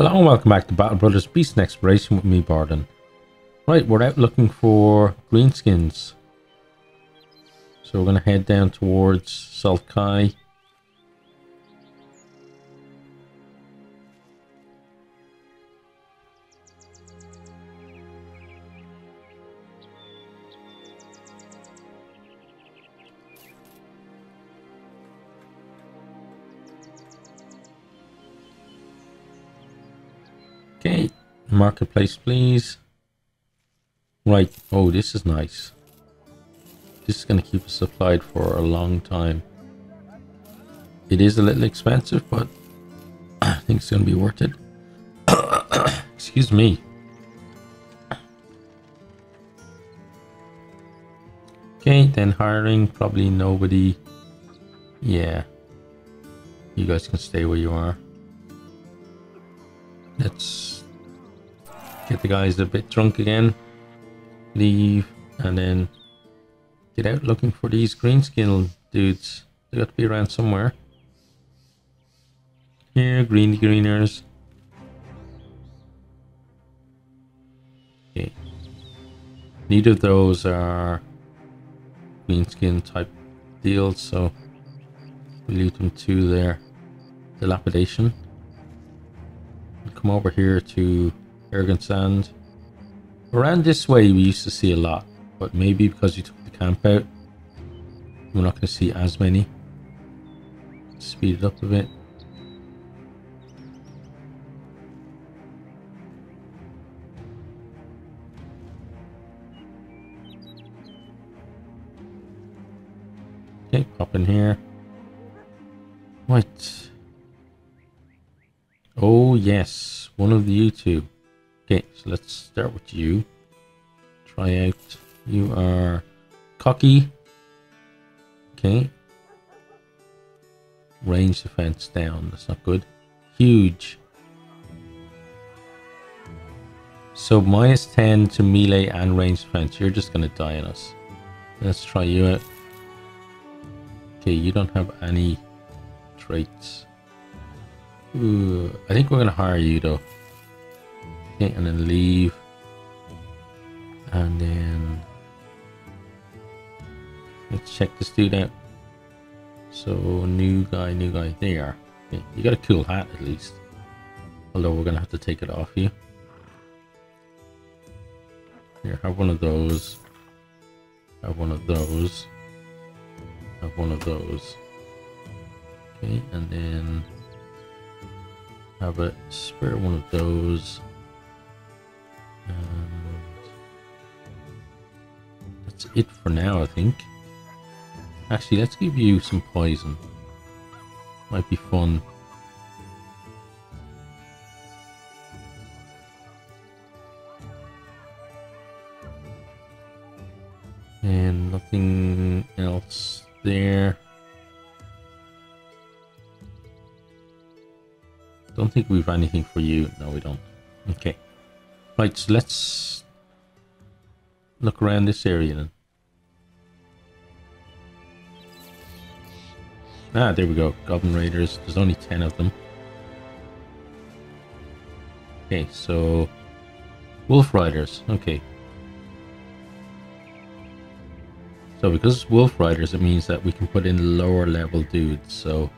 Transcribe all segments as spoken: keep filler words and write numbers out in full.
Hello and welcome back to Battle Brothers Beast and Exploration with me, Bardon. Right, we're out looking for greenskins. So we're going to head down towards South Kai. Okay, marketplace please. Right, oh this is nice. This is going to keep us supplied for a long time. It is a little expensive, but I think it's going to be worth it. Excuse me. Okay, then hiring, probably nobody. Yeah. You guys can stay where you are. Let's get the guys a bit drunk again, leave, and then get out looking for these greenskin dudes. They got to be around somewhere. Here, green greeners. Okay. Neither of those are greenskin type deals, so we leave them to their dilapidation. Come over here to Arrogant Sand. Around this way we used to see a lot, but maybe because you took the camp out we're not going to see as many. Speed it up a bit. Okay, pop in here. Right. Oh yes, one of the YouTube. Okay, so let's start with you. Try out. You are cocky. Okay. Range defense down. That's not good. Huge. So minus ten to melee and range defense. You're just gonna die on us. Let's try you out. Okay, you don't have any traits. Ooh, I think we're gonna hire you though. Okay, and then leave. And then let's check this dude out. So new guy, new guy. There you are. Okay, you got a cool hat at least. Although we're gonna have to take it off you. Here, have one of those. Have one of those. Have one of those. Okay, and then have a spare one of those, and that's it for now. I think actually let's give you some poison, might be fun. And nothing else there. Don't think we've anything for you. No, we don't. Okay. Right, so let's look around this area then. Ah, there we go. Goblin Raiders. There's only ten of them. Okay, so Wolf Riders. Okay. So because it's Wolf Riders, it means that we can put in lower level dudes, so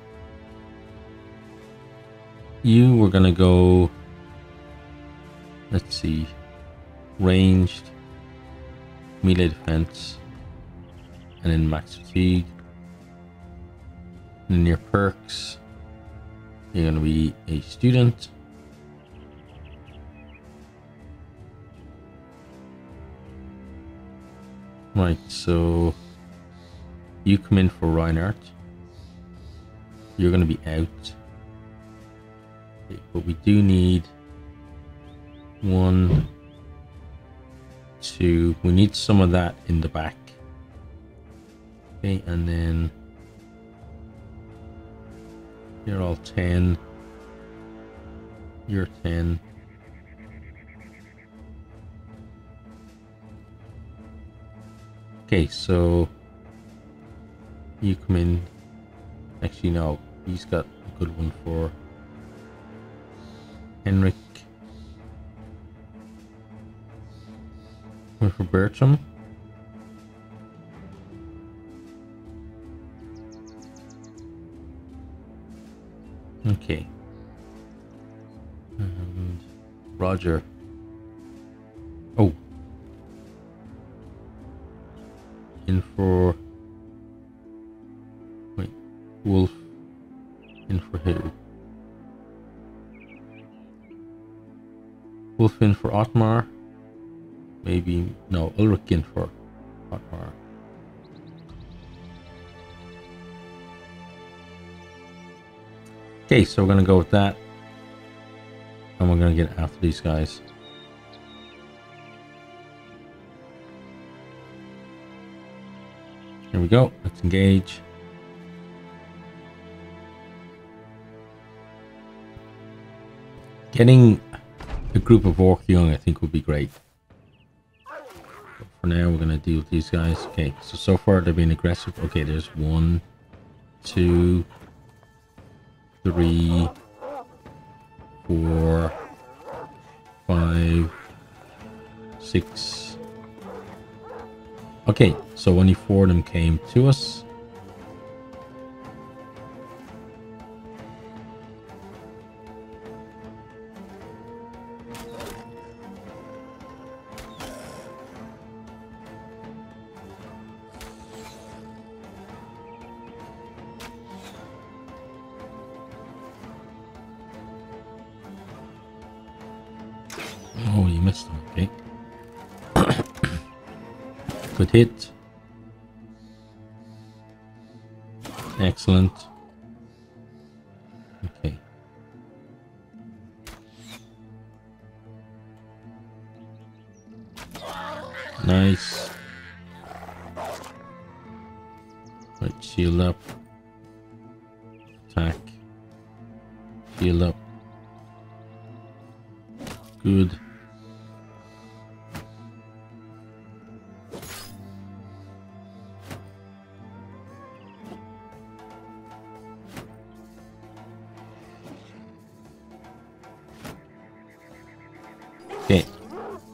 you were gonna go, let's see, ranged, melee defense, and then max fatigue. And then your perks, you're gonna be a student. Right, so you come in for Reinhardt, you're gonna be out. But we do need one, two, we need some of that in the back. Okay, and then you're all ten, you're ten. Okay, so you come in, actually no, he's got a good one for Henrik. Going for Bertram. Okay. And Roger. Oh. In for... Wait. Wolf. In for him. Wolf in for Otmar. Maybe... No, Ulrich in for Otmar. Okay, so we're gonna go with that. And we're gonna get after these guys. Here we go, let's engage. Getting a group of orc young I think would be great. But for now we're gonna deal with these guys. Okay, so so far they're being aggressive. Okay, there's one, two, three, four, five, six. Okay, so only four of them came to us. Hit. Excellent. Okay. Nice. Right, shield up. Attack. Shield up. Good.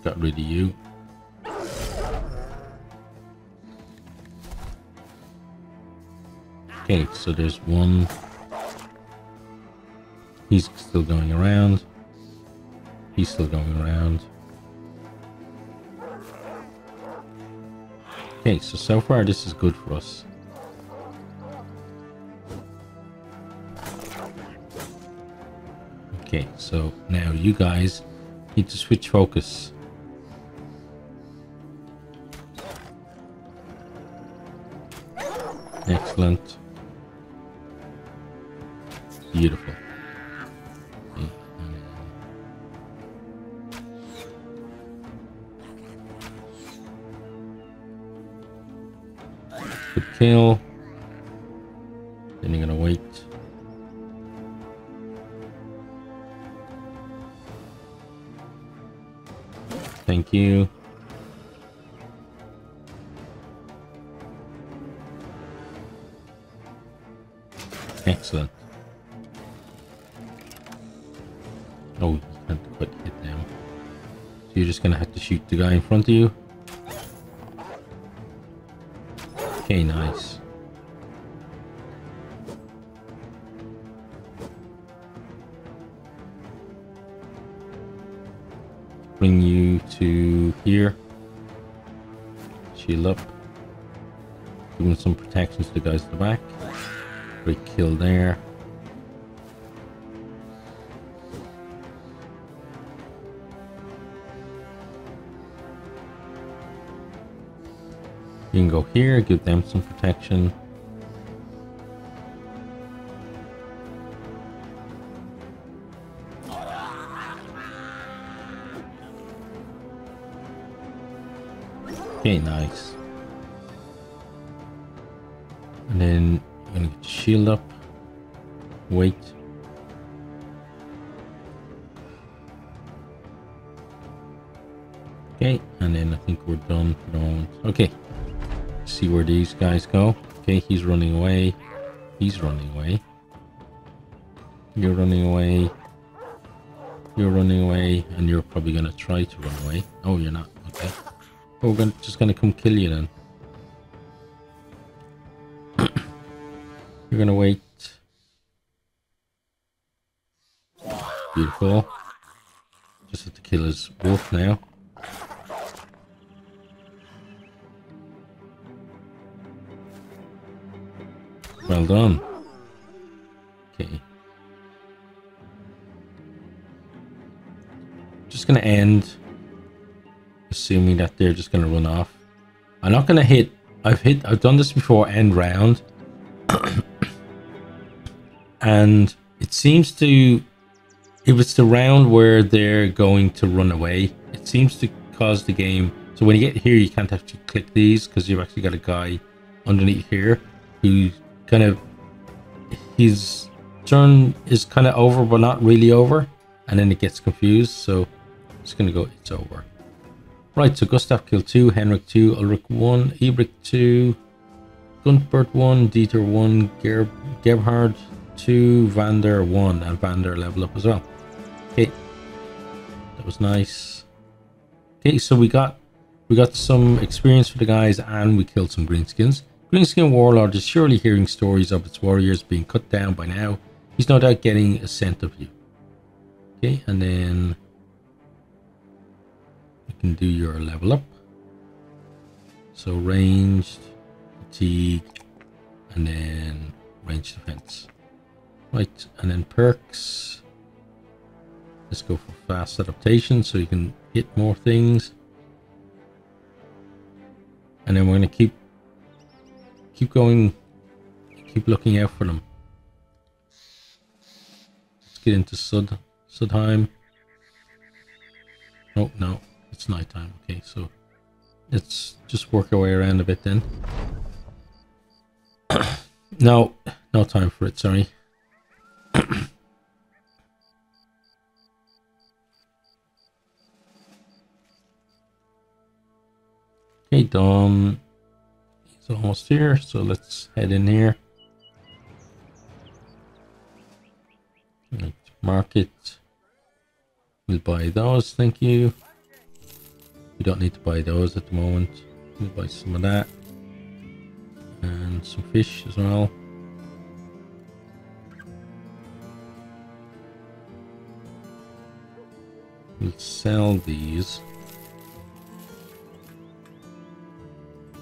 Got rid of you. Okay, so there's one. He's still going around. He's still going around. Okay, so so far this is good for us. Okay, so now you guys need to switch focus. Excellent. Beautiful. Good kill. Then you're gonna wait. Thank you. Excellent. Oh, you can't quite hit them. So you're just gonna have to shoot the guy in front of you. Okay, nice. Bring you to here. Shield up. Doing some protection to the guys in the back. Great kill there. You can go here, give them some protection. Okay, nice. And then I'm gonna get the shield up. Wait. Okay, and then I think we're done for the moment. Okay. Let's see where these guys go. Okay, he's running away. He's running away. You're running away. You're running away, and you're probably going to try to run away. Oh, you're not. Okay. Oh, we're gonna, just going to come kill you then. You're going to wait. Beautiful. Just have to kill his wolf now. Well done. Okay. Just going to end, assuming that they're just going to run off. I'm not going to hit. I've hit. I've done this before. End round, and it seems to. If it's the round where they're going to run away, it seems to cause the game. So when you get here, you can't actually click these because you've actually got a guy underneath here who kind of, his turn is kind of over, but not really over. And then it gets confused. So it's going to go, it's over. Right. So Gustav killed two, Henrik two, Ulrich one, Ebrick two, Gunfert one, Dieter one, Gerhard two, Vander one, and Vander level up as well. Okay, that was nice. Okay, so we got we got some experience for the guys, and we killed some greenskins. Greenskin Warlord is surely hearing stories of its warriors being cut down by now. He's no doubt getting a scent of you. Okay, and then you can do your level up. So ranged, fatigue, and then range defense. Right, and then perks. Let's go for fast adaptation so you can hit more things. And then we're going to keep keep going, keep looking out for them. Let's get into Sud, Sudheim. Oh, no, it's nighttime. Okay, so let's just work our way around a bit then. No, no time for it, sorry. Okay, Dom is almost here, so let's head in here. Right, market. We'll buy those, thank you. We don't need to buy those at the moment. We'll buy some of that. And some fish as well. We'll sell these.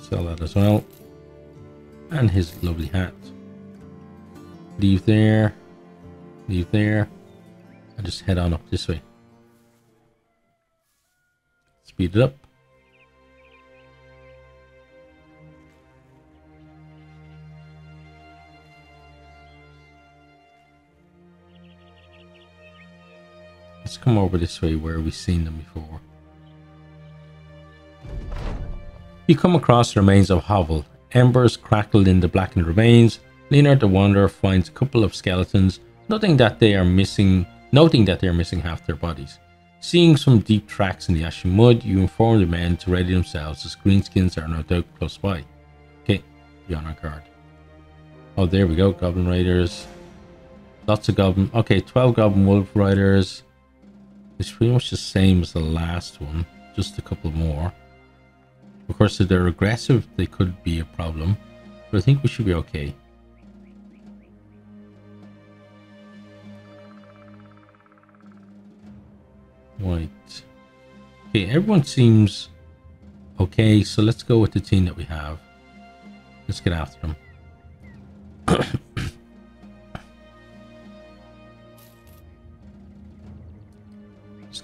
Sell that as well. And his lovely hat. Leave there. Leave there. And just head on up this way. Speed it up. Let's come over this way where we've seen them before. You come across the remains of a hovel. Embers crackled in the blackened remains. Leonard the Wanderer finds a couple of skeletons, noting that they are missing, noting that they are missing half their bodies. Seeing some deep tracks in the ashen mud, you inform the men to ready themselves as greenskins are no doubt close by. Okay, be on our guard. Oh, there we go, Goblin Raiders. Lots of Goblin. Okay, twelve Goblin Wolf Riders. It's pretty much the same as the last one, just a couple more. Of course, if they're aggressive, they could be a problem, but I think we should be okay. Right. Okay, everyone seems okay, so let's go with the team that we have. Let's get after them.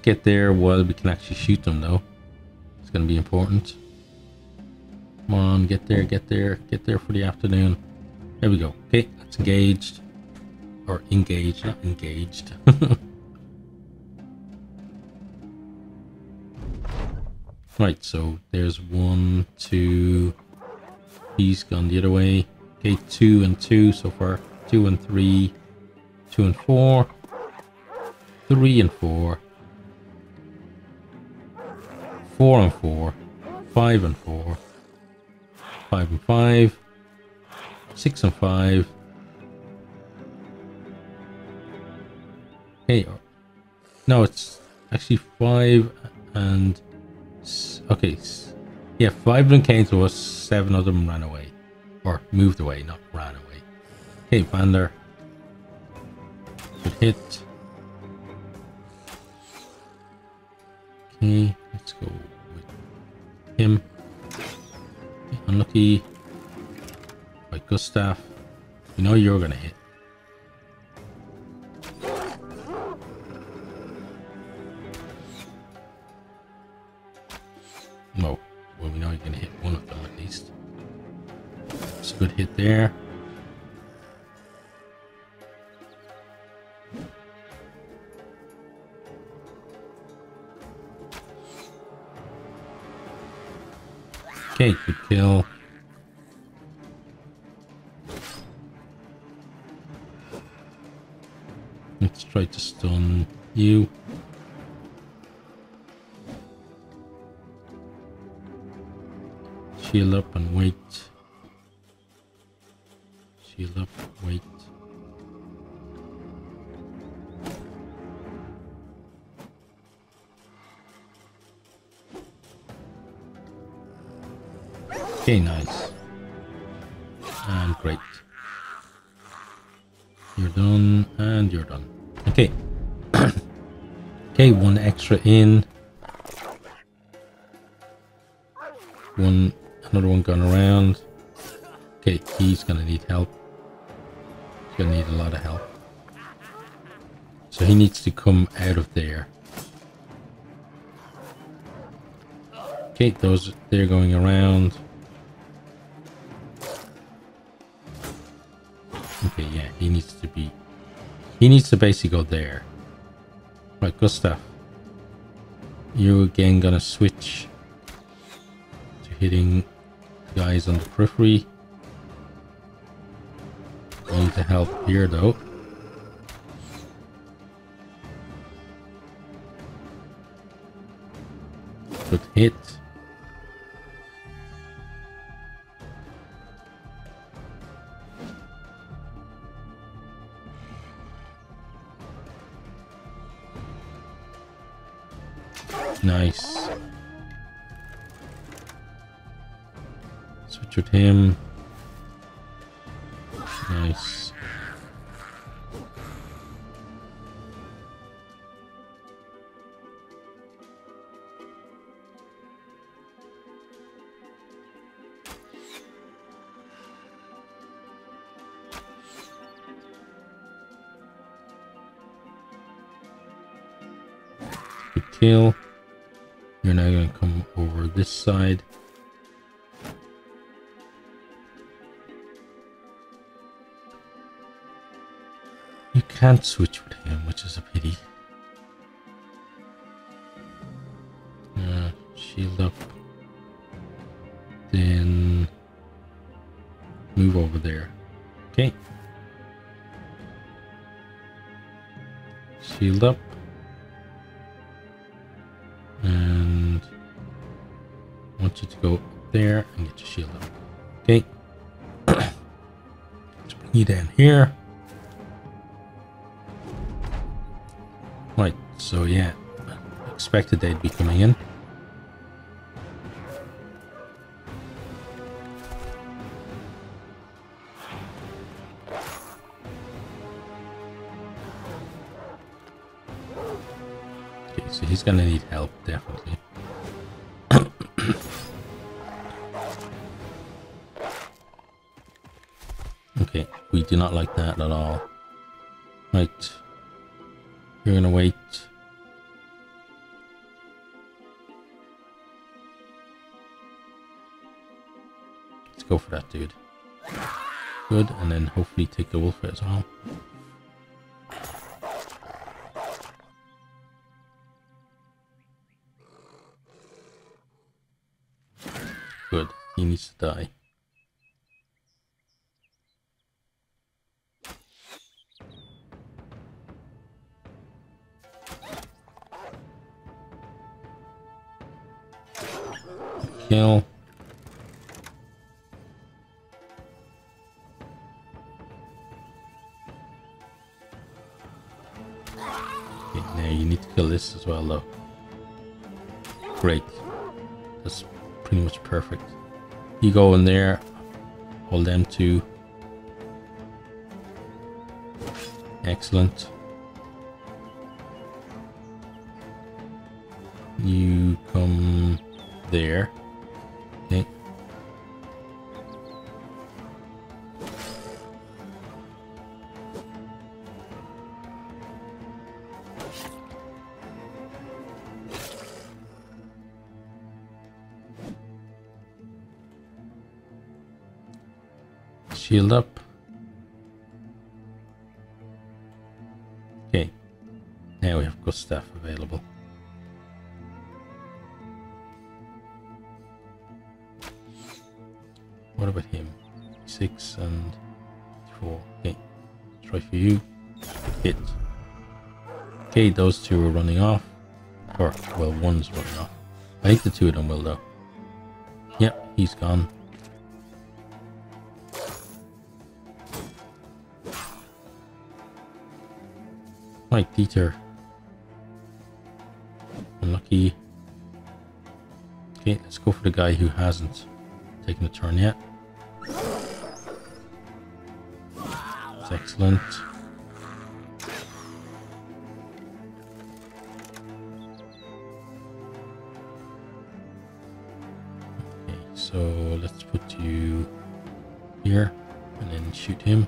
Get there while we can actually shoot them though. It's going to be important. Come on, get there, get there, get there for the afternoon. There we go. Okay, that's engaged. Or engaged, not engaged. Right, so there's one, two. He's gone the other way. Okay, two and two so far. Two and three. Two and four. Three and four. Four and four, five and four, five and five, six and five. Hey, No, it's actually five and... Okay. Yeah, five of them came to us. Seven of them ran away. Or moved away, not ran away. Okay, Vander. Good hit. Okay, let's go with him. Okay, unlucky. By Gustav. You know you're gonna hit. No. Well, we know you're gonna hit one of them at least. It's a good hit there. Okay, good kill. Let's try to stun you. Shield up and wait. Shield up, wait. Okay, nice. And great. You're done, and you're done. Okay. Okay, one extra in. One... Another one going around. Okay, he's gonna need help. He's gonna need a lot of help. So he needs to come out of there. Okay, those they're going around. Okay, yeah, he needs to be. He needs to basically go there. Right, Gustav. You're again gonna switch to hitting guys on the periphery. Need to help here though. Good hit. Nice. Switch with him. Nice. Good kill. You're now going to come over this side. You can't switch with him, which is a pity. Uh, shield up. Then move over there. Okay. Shield up. You to go up there and get your shield up. Okay. Let's bring you down here. Right, so yeah, I expected they'd be coming in. Okay, so he's gonna need help, definitely. Okay, we do not like that at all. Right. You're gonna wait. Let's go for that dude. Good, and then hopefully take the wolf as well. Good, he needs to die. Kill. Okay, now you need to kill this as well though. Great. That's pretty much perfect. You go in there, hold them two. Excellent. You come there. Okay. Shield up. Okay. Now we have Gustav available. What about him? Six and four. Okay. Try for you. Hit. Okay, those two are running off. Or, well, one's running off. I think the two of them will, though. Yep, he's gone. My Dieter. Unlucky. Okay, let's go for the guy who hasn't taken a turn yet. That's excellent. Okay, so let's put you here and then shoot him.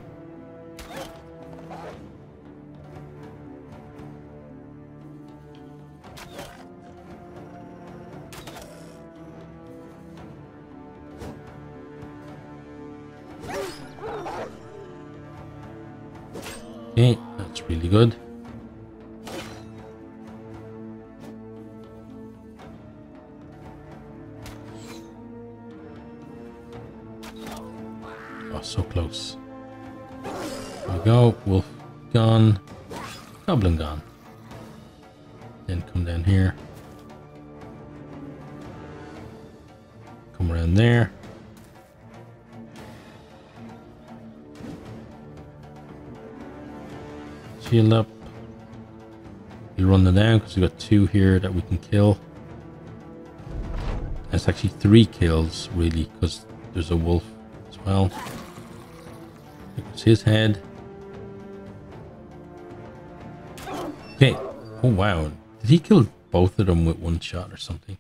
Okay, that's really good. Oh, so close. There we go. Wolf gone. Goblin gone. Then come down here. Come around there. Shield up. We run them down because we've got two here that we can kill. That's actually three kills really because there's a wolf as well. It's his head. Okay. Oh wow. Did he kill both of them with one shot or something?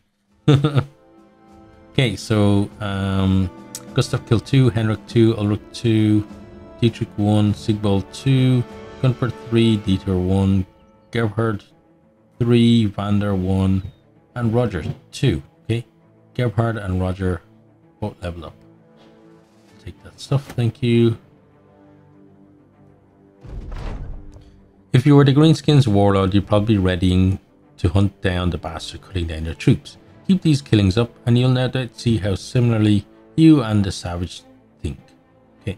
Okay, so um, Gustav killed two, Henrik two, Ulrich two, Dietrich one, Sigval two. Gunfert three, Dieter one, Gerhard three, Vander one, and Roger two. Okay, Gerhard and Roger both level up. Take that stuff, thank you. If you were the Greenskins Warlord, you're probably readying to hunt down the bastard cutting down your troops. Keep these killings up, and you'll no doubt see how similarly you and the savage think. Okay,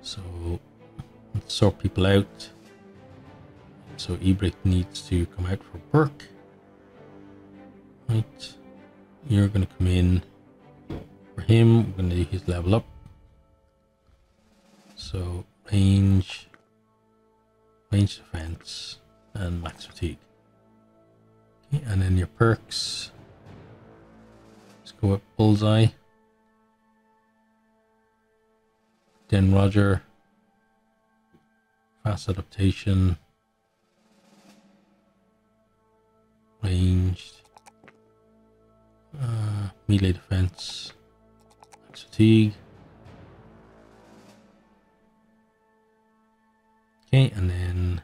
so let's sort people out. So Ebrick needs to come out for work. Right. You're going to come in for him. We're going to do his level up. So range, range defense, and max fatigue. Okay, and then your perks. Let's go up bullseye. Then Roger. Fast adaptation, ranged, uh, melee defense, max fatigue. Okay, and then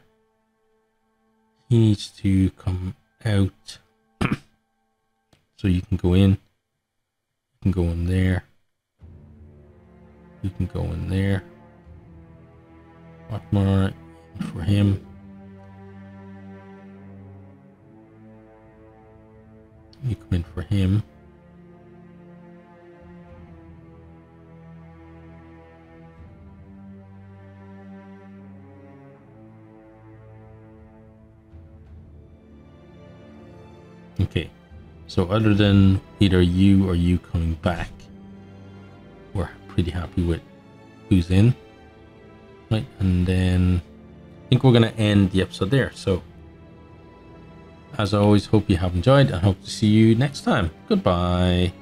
he needs to come out. So you can go in, you can go in there, you can go in there. Otmar for him. You come in for him. Okay, so other than either you or you coming back, we're pretty happy with who's in. Right, and then I think we're going to end the episode there. So As always, hope you have enjoyed and hope to see you next time. Goodbye.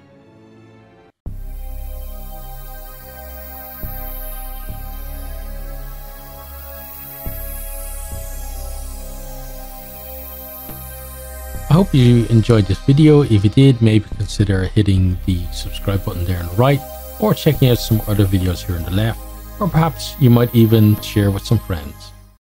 I hope you enjoyed this video. If you did, maybe consider hitting the subscribe button there on the right, or checking out some other videos here on the left, or perhaps you might even share with some friends.